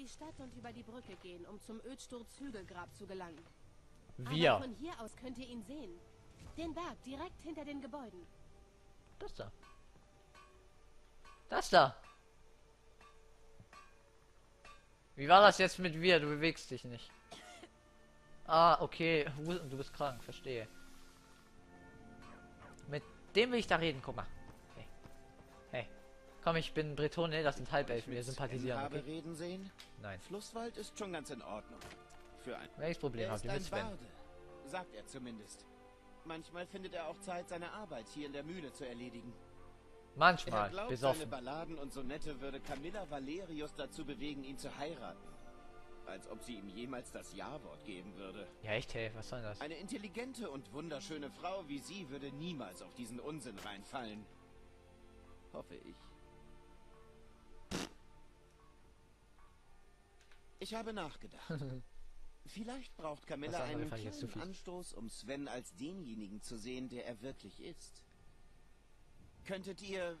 die Stadt und über die Brücke gehen, um zum Ödsturzhügelgrab zu gelangen. Wir. Aber von hier aus könnt ihr ihn sehen. Den Berg direkt hinter den Gebäuden. Das da. Das da. Wie war das jetzt mit wir? Du bewegst dich nicht. Ah, okay. Du bist krank, verstehe. Mit dem will ich da reden, guck mal. Hey. Hey. Komm, ich bin Bretone, das sind Halbelfen, wir sympathisieren. Okay? Reden sehen? Nein. Flusswald ist schon ganz in Ordnung. Für ein welches Problem habt ihr mit Sven? Sagt er zumindest. Manchmal findet er auch Zeit, seine Arbeit hier in der Mühle zu erledigen. Manchmal, er glaubt, besoffen. Seine Balladen und Sonette würde Camilla Valerius dazu bewegen, ihn zu heiraten. Als ob sie ihm jemals das Ja-Wort geben würde. Ja, echt, hey, was soll das? Eine intelligente und wunderschöne Frau wie sie würde niemals auf diesen Unsinn reinfallen. Hoffe ich. Ich habe nachgedacht. Vielleicht braucht Camilla einen kleinen Anstoß, um Sven als denjenigen zu sehen, der er wirklich ist. Könntet ihr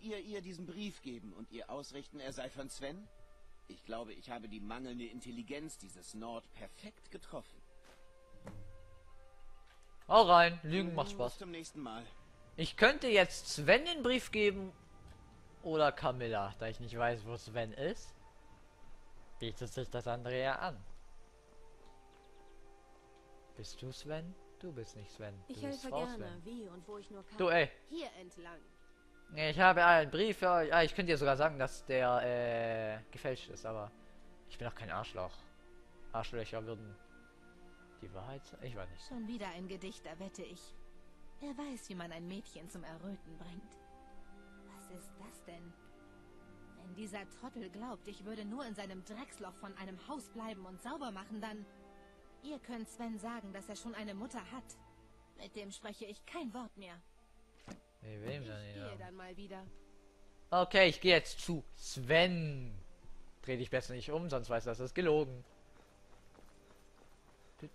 ihr diesen Brief geben und ihr ausrichten, er sei von Sven? Ich glaube, ich habe die mangelnde Intelligenz dieses Nord perfekt getroffen. Hau rein, Lügen macht Spaß. Bis zum nächsten Mal. Ich könnte jetzt Sven den Brief geben oder Camilla, da ich nicht weiß, wo Sven ist. Bietet sich das andere ja an. Bist du Sven? Du bist nicht Sven. Ich helfe gerne, wie und wo ich nur kann. Du, ey. Hier entlang. Ich habe einen Brief für euch. Ah, ich könnte dir sogar sagen, dass der gefälscht ist, aber ich bin doch kein Arschloch. Arschlöcher würden die Wahrheit sagen. Ich weiß nicht. Schon wieder ein Gedicht, da wette ich. Wer weiß, wie man ein Mädchen zum Erröten bringt. Was ist das denn? Wenn dieser Trottel glaubt, ich würde nur in seinem Drecksloch von einem Haus bleiben und sauber machen, dann... Ihr könnt Sven sagen, dass er schon eine Mutter hat. Mit dem spreche ich kein Wort mehr. Nee, wem denn? Ich gehe dann mal wieder. Okay, ich gehe jetzt zu Sven. Dreh dich besser nicht um, sonst weiß er, das ist gelogen. Der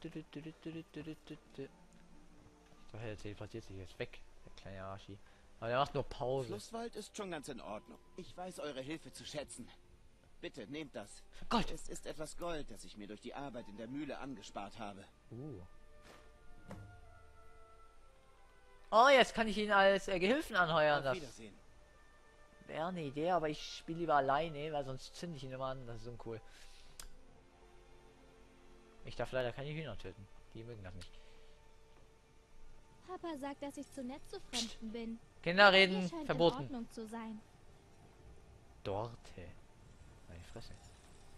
teleportiert sich jetzt weg, der kleine Arschi. Aber der macht nur Pause. Flusswald ist schon ganz in Ordnung. Ich weiß eure Hilfe zu schätzen. Bitte, nehmt das. Gold. Es ist etwas Gold, das ich mir durch die Arbeit in der Mühle angespart habe. Oh, jetzt kann ich ihn als Gehilfen anheuern. Auf Wiedersehen. Wäre eine Idee, aber ich spiele lieber alleine, weil sonst zünde ich ihn immer an. Das ist uncool. Ich darf leider keine Hühner töten. Die mögen das nicht. Papa sagt, dass ich zu nett zu Fremden bin. Kinder reden, verboten. In Ordnung zu sein. Dorte. Fresse.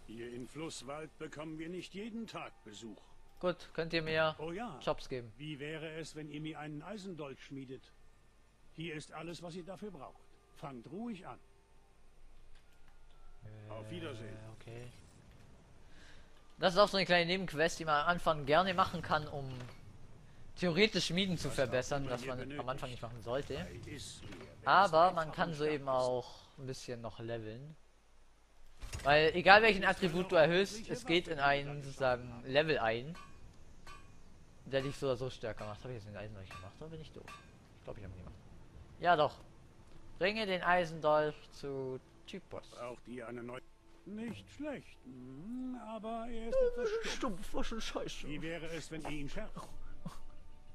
Hier in Flusswald bekommen wir nicht jeden Tag Besuch. Gut, könnt ihr mir Jobs geben. Wie wäre es, wenn ihr mir einen Eisendolch schmiedet? Hier ist alles, was ihr dafür braucht. Fangt ruhig an. Auf Wiedersehen. Okay. Das ist auch so eine kleine Nebenquest, die man am Anfang gerne machen kann, um theoretisch Schmieden zu verbessern, was man am Anfang nicht machen sollte. Aber man kann so eben auch ein bisschen noch leveln. Weil egal welchen Attribut du erhöhst, es geht in einen sozusagen Level ein, der dich so oder so stärker macht. Habe ich jetzt den Eisendolch gemacht? Oder bin ich doof? Ich glaube, ich habe ihn gemacht. Ja doch. Bringe den Eisendolch zu Typos. Braucht ihr eine neue? Nicht schlecht, aber er ist etwas stumpf. Was für ein Scheiß. Wie wäre es, wenn ihr ihn schärft?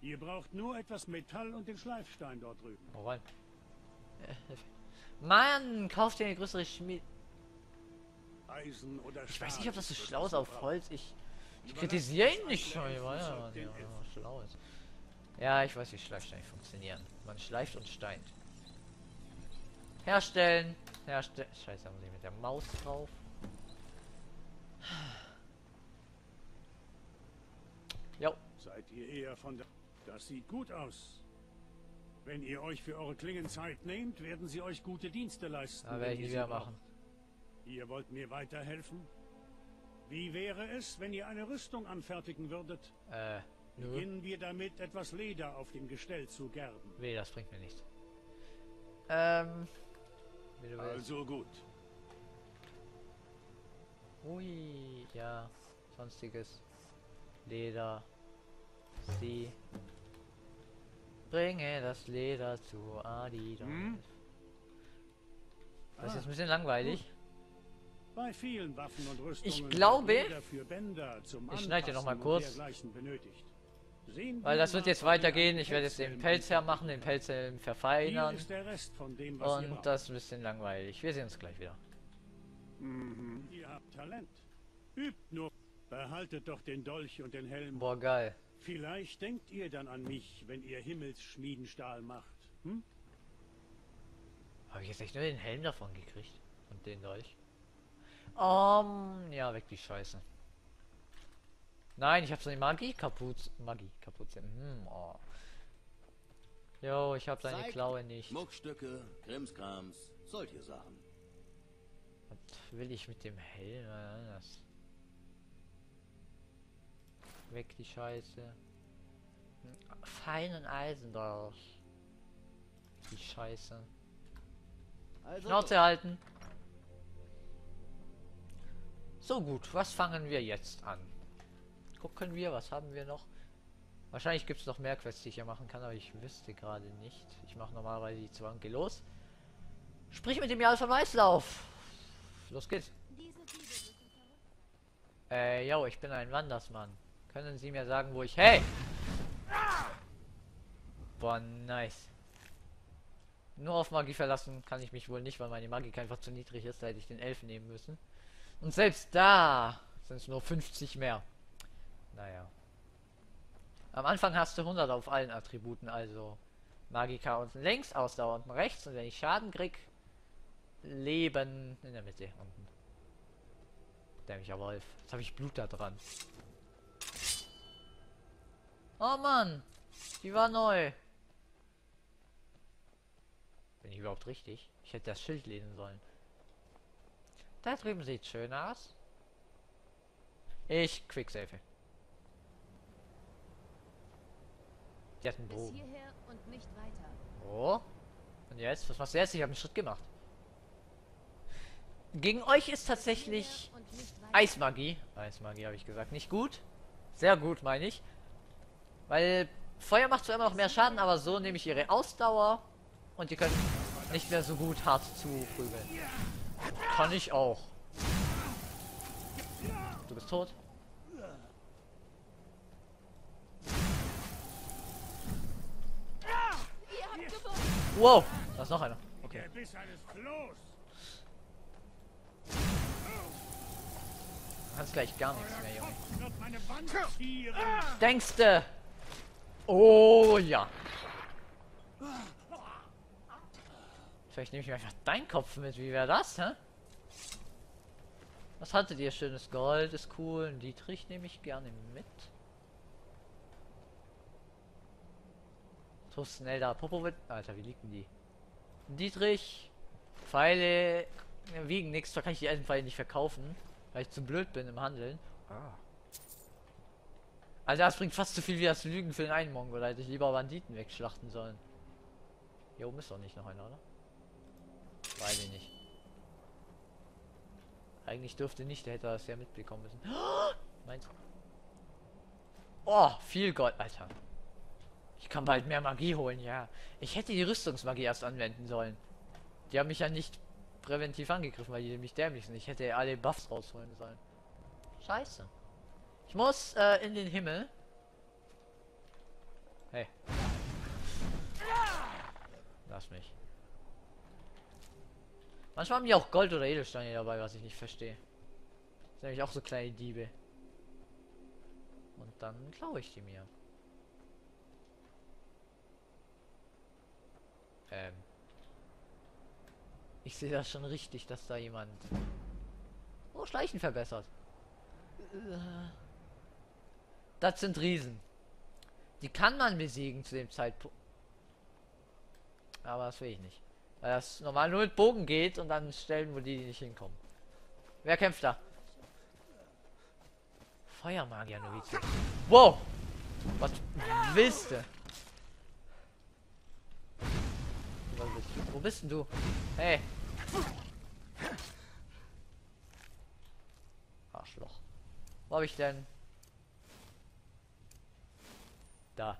Ihr braucht nur etwas Metall und den Schleifstein dort drüben. Oh, rein. Mann, kauft dir eine größere Schmiede. Ich weiß nicht, ob das so schlau ist auf Holz. Ich kritisiere ihn nicht schon. Schlau ist. Ja, ich weiß, wie Schleifsteine funktionieren. Man schleift und steint. Herstellen. Herstellen. Scheiße, haben sie mit der Maus drauf. Jo. Seid ihr eher von der... Das sieht gut aus. Wenn ihr euch für eure Klingen Zeit nehmt, werden sie euch gute Dienste leisten. Da werde ich wieder machen. Ihr wollt mir weiterhelfen? Wie wäre es, wenn ihr eine Rüstung anfertigen würdet? Beginnen wir damit, etwas Leder auf dem Gestell zu gerben. Nee, das bringt mir nichts. Also gut. Ui, ja. Sonstiges. Leder. Sie. Bringe das Leder zu Adidas. Das ist jetzt ein bisschen langweilig. Bei vielen Waffen und Rüstungen, ich glaube, ich schneide hier nochmal kurz, weil das wird jetzt weitergehen. Ich werde jetzt den Pelz hermachen, den Pelz verfeinern und das ist ein bisschen langweilig. Wir sehen uns gleich wieder. Mhm. Ihr habt Talent. Übt nur. Behaltet doch den Dolch und den Helm. Boah, geil. Vielleicht denkt ihr dann an mich, wenn ihr Himmelsschmiedenstahl macht. Hm? Habe ich jetzt echt nur den Helm davon gekriegt? Und den Dolch? Ja, weg die Scheiße. Nein, ich habe so eine Magie-Kapuze. Oh. Jo, ich habe seine Klaue nicht. Muckstücke, Krimskrams, solche Sachen. Was will ich mit dem Helm? Das weg die Scheiße. Feinen Eisendolch. Die Scheiße. Also Schnauze halten. So gut, was fangen wir jetzt an? Gucken wir, was haben wir noch? Wahrscheinlich gibt es noch mehr Quests, die ich hier machen kann, aber ich wüsste gerade nicht. Ich mache normalerweise die Zwanke los. Sprich mit dem Jarl von Weißlauf. Los geht's. Jo, ich bin ein Wandersmann. Können Sie mir sagen, wo ich... Hey! Boah, nice. Nur auf Magie verlassen kann ich mich wohl nicht, weil meine Magie einfach zu niedrig ist. Da hätte ich den Elfen nehmen müssen. Und selbst da sind es nur 50 mehr. Naja. Am Anfang hast du 100 auf allen Attributen, also Magika unten links, Ausdauer unten rechts. Und wenn ich Schaden krieg, Leben in der Mitte unten. Dämlicher Wolf. Jetzt habe ich Blut da dran. Oh Mann, die war neu. Bin ich überhaupt richtig? Ich hätte das Schild lesen sollen. Da drüben sieht schön aus. Ich quicksave. Die hat einen Bogen. Oh. Und jetzt? Was machst du jetzt? Ich habe einen Schritt gemacht. Gegen euch ist tatsächlich Eismagie. Eismagie habe ich gesagt. Nicht gut. Sehr gut, meine ich. Weil Feuer macht zwar immer noch mehr Schaden, aber so nehme ich ihre Ausdauer und die können nicht mehr so gut hart zuprügeln. Kann ich auch. Du bist tot. Wow, da ist noch einer. Okay. Du kannst gleich gar nichts mehr, Junge. Denkste! Oh ja. Vielleicht nehme ich mir einfach deinen Kopf mit. Wie wäre das, hä? Was hattet ihr? Schönes Gold, ist cool. Ein Dietrich nehme ich gerne mit. Tostenelder, Popowit. Alter, wie liegen die? Ein Dietrich. Pfeile wiegen nichts. Da kann ich die alten Pfeile nicht verkaufen, weil ich zu blöd bin im Handeln. Ah. Also das bringt fast so viel wie das Lügen für den einen Mongol. Hätte ich lieber Banditen wegschlachten sollen. Hier oben ist doch nicht noch einer, oder? Weiß ich nicht. Eigentlich dürfte nicht, der hätte das ja mitbekommen müssen. Oh, meins. Oh, viel Gold, Alter. Ich kann bald mehr Magie holen, ja. Ich hätte die Rüstungsmagie erst anwenden sollen. Die haben mich ja nicht präventiv angegriffen, weil die nämlich dämlich sind. Ich hätte alle Buffs rausholen sollen. Scheiße. Ich muss in den Himmel. Hey. Lass mich. Manchmal haben die auch Gold oder Edelsteine dabei, was ich nicht verstehe. Das sind nämlich auch so kleine Diebe. Und dann klaue ich die mir. Ich sehe das schon richtig, dass da jemand... Oh, Schleichen verbessert. Das sind Riesen. Die kann man besiegen zu dem Zeitpunkt. Aber das will ich nicht. Weil das normal nur mit Bogen geht und dann Stellen, wo die nicht hinkommen. Wer kämpft da? Feuermagier Novize. Wow! Was willst du? Wo bist denn du? Hey! Arschloch. Wo hab ich denn? Da.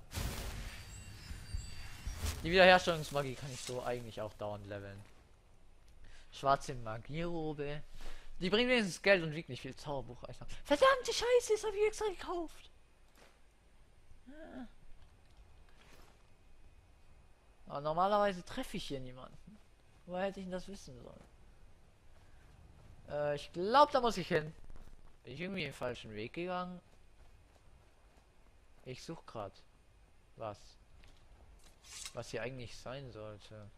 Die Wiederherstellungsmagie kann ich so eigentlich auch dauernd leveln. Schwarze Magierobe. Die bringt wenigstens Geld und wiegt nicht viel. Zauberbuch, Alter. Verdammte Scheiße, das habe ich extra gekauft. Aber normalerweise treffe ich hier niemanden. Woher hätte ich denn das wissen sollen? Ich glaube, da muss ich hin. Bin ich irgendwie den falschen Weg gegangen? Ich suche gerade was hier eigentlich sein sollte,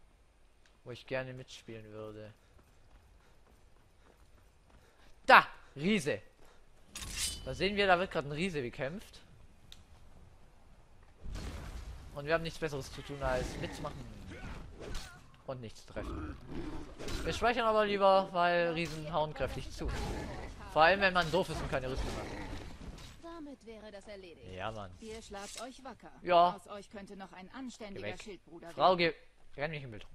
wo ich gerne mitspielen würde. Da! Riese! Da sehen wir, da wird gerade ein Riese bekämpft. Und wir haben nichts Besseres zu tun als mitmachen und nichts treffen. Wir speichern aber lieber, weil Riesen hauen kräftig zu. Vor allem, wenn man doof ist und keine Rüstung hat. Damit wäre das erledigt. Ja, Mann. Ihr schlagt euch wacker. Ja. Aus euch könnte noch ein anständiger Schildbruder werden. Frau, renn mich im Bild rum.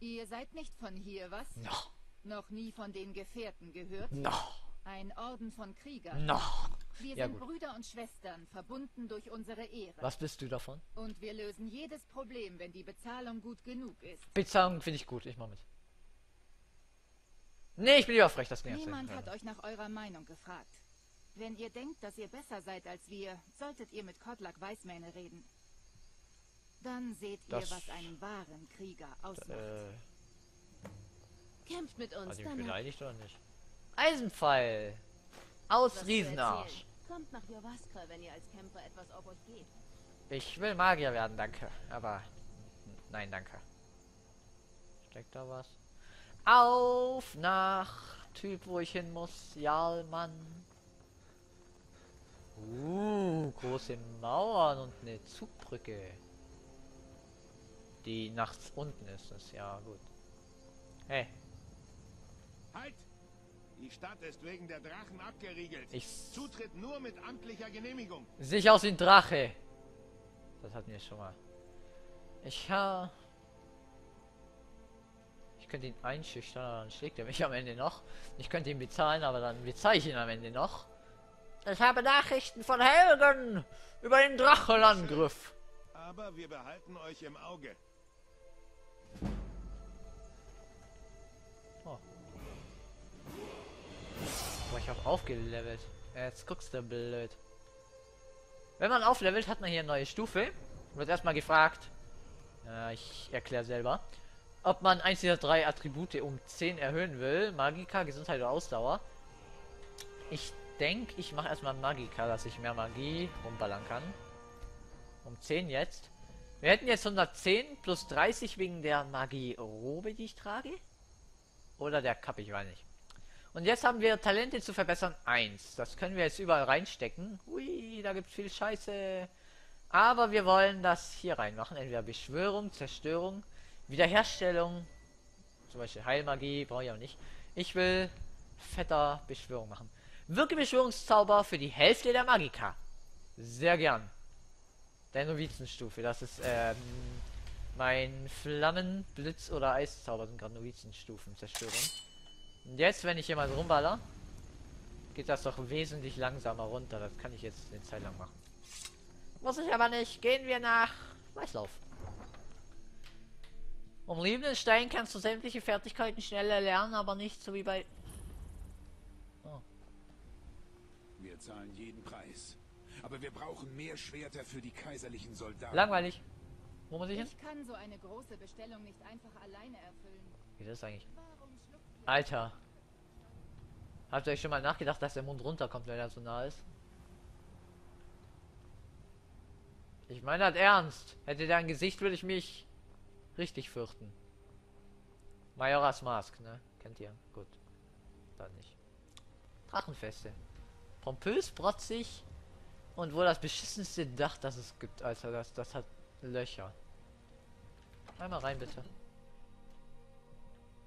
Ihr seid nicht von hier, was? Noch. Noch nie von den Gefährten gehört? Noch. Ein Orden von Kriegern? Noch. Wir sind Brüder und Schwestern, verbunden durch unsere Ehre. Was bist du davon? Und wir lösen jedes Problem, wenn die Bezahlung gut genug ist. Bezahlung finde ich gut, ich mach mit. Nee, ich bin lieber frech, das nervt. Niemand hat euch nach eurer Meinung gefragt. Wenn ihr denkt, dass ihr besser seid als wir, solltet ihr mit Kodlak Weißmähne reden. Dann seht ihr, was einen wahren Krieger ausmacht. Kämpft mit uns, dann beleidigt oder nicht? Eisenpfeil! Aus Riesenarsch! Kommt nach Jorrvaskr, wenn ihr als Kämpfer etwas auf euch geht. Ich will Magier werden, danke. Aber... nein, danke. Steckt da was? Auf nach Typ, wo ich hin muss. Jarlmann. Große Mauern und eine Zugbrücke. Die nachts unten ist es, ja gut. Hey. Halt! Die Stadt ist wegen der Drachen abgeriegelt. Zutritt nur mit amtlicher Genehmigung. Sich aus den Drache. Das hatten wir schon mal. Ich könnte ihn einschüchtern, aber dann schlägt er mich am Ende noch. Ich könnte ihn bezahlen, aber dann bezahle ich ihn am Ende noch. Ich habe Nachrichten von Helgen über den Drachenangriff. Aber wir behalten euch im Auge. Oh. Boah, ich habe aufgelevelt. Jetzt guckst du blöd. Wenn man auflevelt, hat man hier eine neue Stufe. Wird erstmal gefragt. Ich erkläre selber. Ob man eins dieser drei Attribute um 10 erhöhen will. Magika, Gesundheit oder Ausdauer. Ich mache erstmal Magika, dass ich mehr Magie rumballern kann. Um 10 jetzt. Wir hätten jetzt 110 plus 30 wegen der Magie-Robe, die ich trage. Oder der Kappe, ich weiß nicht. Und jetzt haben wir Talente zu verbessern 1. Das können wir jetzt überall reinstecken. Ui, da gibt's viel Scheiße. Aber wir wollen das hier reinmachen. Entweder Beschwörung, Zerstörung, Wiederherstellung. Zum Beispiel Heilmagie, brauche ich auch nicht. Ich will fetter Beschwörung machen. Wirke Beschwörungszauber für die Hälfte der Magika. Sehr gern. Der Novizenstufe. Das ist mein Flammen, Blitz oder Eiszauber sind gerade Novizenstufen. Zerstörung. Und jetzt, wenn ich hier mal so rumballer, geht das doch wesentlich langsamer runter. Das kann ich jetzt eine Zeit lang machen. Muss ich aber nicht. Gehen wir nach Weißlauf. Um liebenden Stein kannst du sämtliche Fertigkeiten schnell erlernen, aber nicht so wie bei... Wir zahlen jeden Preis. Aber wir brauchen mehr Schwerter für die kaiserlichen Soldaten. Langweilig. Wo muss ich hin? Ich kann so eine große Bestellung nicht einfach alleine erfüllen. Wie ist das eigentlich? Alter. Habt ihr euch schon mal nachgedacht, dass der Mond runterkommt, wenn er so nah ist? Ich meine das ernst. Hätte der ein Gesicht, würde ich mich richtig fürchten. Majoras Mask, ne? Kennt ihr? Gut. Dann nicht. Drachenfeste. Pompös, protzig und wohl das beschissenste Dach, das es gibt. Also das hat Löcher. Einmal rein, bitte.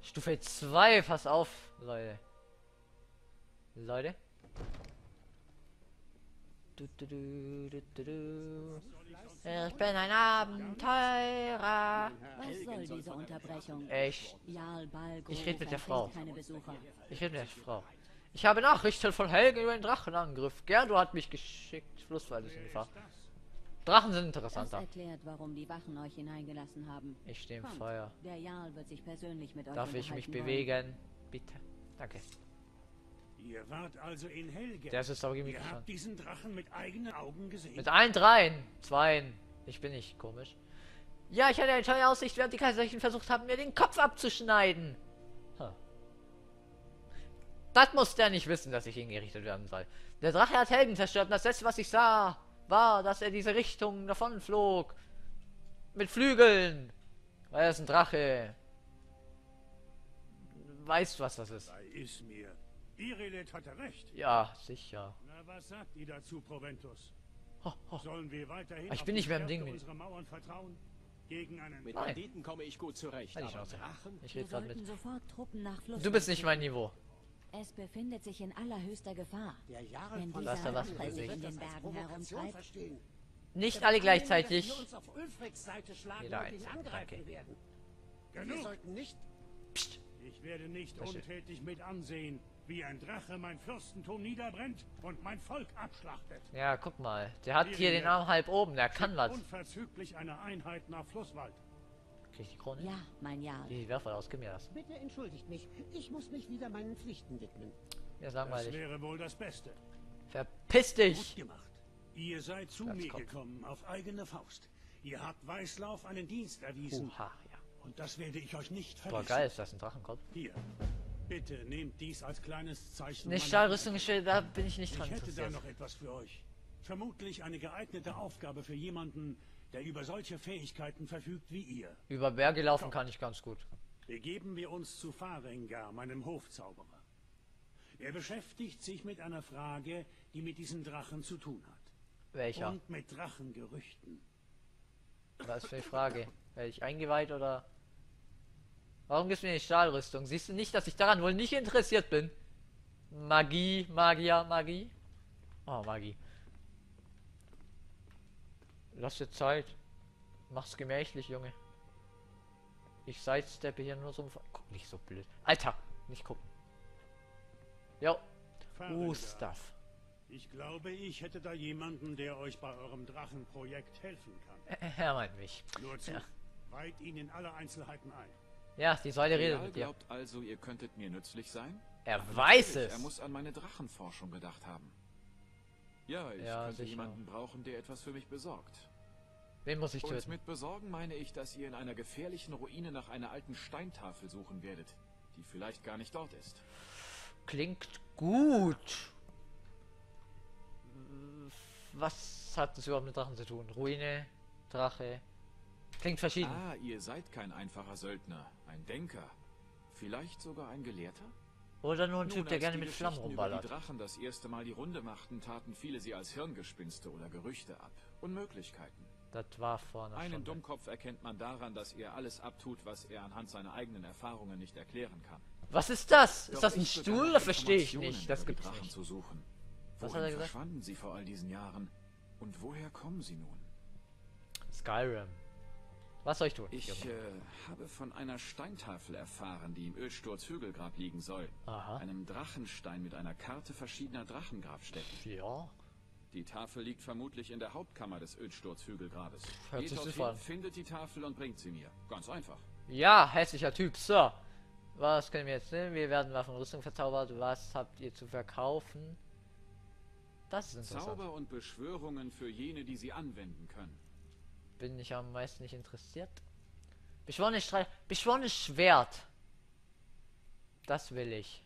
Stufe 2, pass auf, Leute. Leute. Ich bin ein Abenteurer. Was soll diese Unterbrechung? Echt? Ich rede mit der Frau. Ich habe Nachrichten von Helgen über den Drachenangriff. Gerdo hat mich geschickt. Flusswald ist in Gefahr. Drachen sind interessanter. Das erklärt, warum die Wachen euch hineingelassen haben. Ich stehe im Feuer. Der Jarl wird sich persönlich mit euch unterhalten. Darf ich mich bewegen? Bitte. Danke. Ihr wart also in Helgen. Das ist aber gemütlich. Ihr habt diesen Drachen mit eigenen Augen gesehen. Mit allen dreien. Zweien. Ich bin nicht komisch. Ja, ich hatte eine tolle Aussicht, während die Kaiserlichen versucht haben, mir den Kopf abzuschneiden. Huh. Das muss der nicht wissen, dass ich hingerichtet werden soll. Der Drache hat Helgen zerstört und das letzte, was ich sah, war, dass er diese Richtung davonflog. Mit Flügeln. Weil er ist ein Drache. Weißt, was das ist. Ist mir. Irelet hatte recht. Ja, sicher. Na, was sagt ihr dazu, Proventus? Ho, ho. Sollen wir weiterhin ich bin nicht mehr im Ding mit. Mauern vertrauen? Gegen einen mit Banditen komme ich gut zurecht. Nein, aber ich rede gerade mit. Du bist nicht mein Niveau. Es befindet sich in allerhöchster Gefahr. Der Jahre von dieser was in den Bergen herumtreibt. Nicht alle gleichzeitig. Jeder einzeln. Danke. Wir sollten nicht... Psst. Ich werde nicht untätig mit ansehen, wie ein Drache mein Fürstentum niederbrennt und mein Volk abschlachtet. Ja, guck mal. Der hat hier den Arm halb oben, der kann was. Unverzüglich eine Einheit nach Flusswald. Krieg ich die Krone? Ja, mein Jahr. Die werf mal aus, gib mir das. Bitte entschuldigt mich, ich muss mich wieder meinen Pflichten widmen. Ja, langweilig. Das wäre wohl das Beste. Verpiss dich! Gut gemacht. Ihr seid zu mir gekommen, auf eigene Faust. Ihr habt Weißlauf einen Dienst erwiesen. Oha, ja. Und das werde ich euch nicht vergessen. Boah, geil, ist das ein Drachenkopf? Hier. Bitte nehmt dies als kleines Zeichen. Nicht Stahlrüstung, da bin ich nicht dran interessiert. Ich hätte da noch etwas für euch. Vermutlich eine geeignete Aufgabe für jemanden, der über solche Fähigkeiten verfügt wie ihr. Über Berge laufen kann ich ganz gut. Begeben wir uns zu Farengar, meinem Hofzauberer. Er beschäftigt sich mit einer Frage, die mit diesen Drachen zu tun hat. Welcher? Und mit Drachengerüchten. Was für eine Frage? Werde ich eingeweiht oder... Warum gibst du mir die Stahlrüstung? Siehst du nicht, dass ich daran wohl nicht interessiert bin? Magie, Magier, Magie. Oh, Magie. Lass dir Zeit. Mach's gemächlich, Junge. Ich sidesteppe hier nur so... Guck nicht so blöd. Alter, nicht gucken. Jo. Stuff. Ich glaube, ich hätte da jemanden, der euch bei eurem Drachenprojekt helfen kann. Er meint mich. Nur zu, weiht ihn in alle Einzelheiten ein. Ja, die Säule redet mit dir. Glaubt also, ihr könntet mir nützlich sein? Er weiß es. Er muss an meine Drachenforschung gedacht haben. Ja, ich könnte jemanden brauchen, der etwas für mich besorgt. Wen muss ich töten? Und mit besorgen meine ich, dass ihr in einer gefährlichen Ruine nach einer alten Steintafel suchen werdet, die vielleicht gar nicht dort ist. Klingt gut. Was hat es überhaupt mit Drachen zu tun? Ruine, Drache. Klingt verschieden. Ah, ihr seid kein einfacher Söldner, ein Denker, vielleicht sogar ein Gelehrter? Oder nur ein Typ, der gerne mit Flammen rumballert. Als die Drachen das erste Mal die Runde machten, taten viele sie als Hirngespinste oder Gerüchte ab. Unmöglichkeiten. Das war vorne schon. Einen Dummkopf erkennt man daran, dass er alles abtut, was er anhand seiner eigenen Erfahrungen nicht erklären kann. Was ist das? Ist das ein Stuhl? Das verstehe ich nicht. Das gibt's nicht. Zu suchen. Was hat er gesagt? Wohin verschwanden sie vor all diesen Jahren? Und woher kommen sie nun? Skyrim. Was soll ich tun? Ich habe von einer Steintafel erfahren, die im Ölsturz Hügelgrab liegen soll. Aha. Einem Drachenstein mit einer Karte verschiedener Drachengrabstätten. Ja. Die Tafel liegt vermutlich in der Hauptkammer des Ölsturz Hügelgrabes. Geht dorthin, findet die Tafel und bringt sie mir. Ganz einfach. Ja, hässlicher Typ, Sir. Was können wir jetzt nehmen? Wir werden Waffen und Rüstung verzaubert. Was habt ihr zu verkaufen? Das ist interessant. Zauber und Beschwörungen für jene, die sie anwenden können. Bin ich am meisten nicht interessiert. Beschworenes Schwert. Das will ich.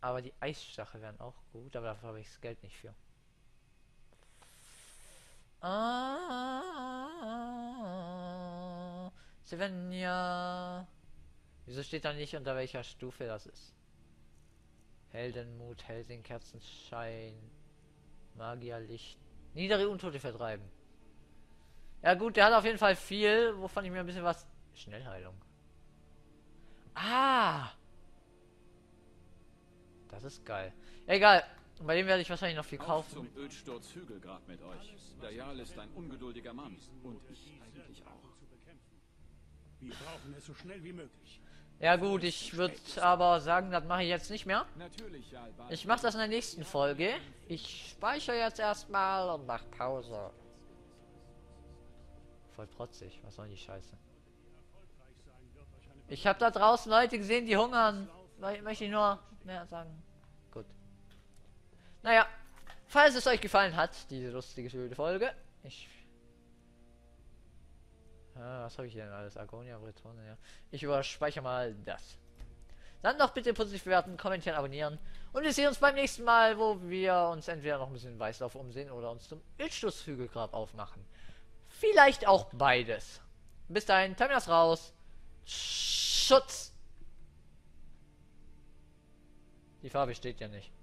Aber die Eisstache wären auch gut, aber dafür habe ich das Geld nicht für. Svenja. Wieso steht da nicht, unter welcher Stufe das ist? Heldenmut, Heldenkerzenschein, Magierlicht. Niedere Untote vertreiben. Ja gut, der hat auf jeden Fall viel, wovon ich mir ein bisschen was... Schnellheilung. Ah! Das ist geil. Egal, bei dem werde ich wahrscheinlich noch viel kaufen. Auf zum Ölsturz Hügelgrab mit euch. Dayal ist ein ungeduldiger Mann. Und ich eigentlich auch. Wir brauchen es so schnell wie möglich. Ja gut, ich würde aber sagen, das mache ich jetzt nicht mehr. Ich mache das in der nächsten Folge. Ich speichere jetzt erstmal und mache Pause. Voll protzig, was soll die Scheiße? Ich habe da draußen Leute gesehen, die hungern. möchte ich nur mehr sagen. Gut. Naja, falls es euch gefallen hat, diese lustige, schöne Folge. Was habe ich denn alles? Argonia, Bretone, ja. Ich überspeichere mal das. Dann doch bitte positiv bewerten, kommentieren, abonnieren. Und wir sehen uns beim nächsten Mal, wo wir uns entweder noch ein bisschen Weißlauf umsehen oder uns zum Ildschuss-Hügelgrab aufmachen. Vielleicht auch beides. Bis dahin, Terminas raus. Schutz! Die Farbe steht ja nicht.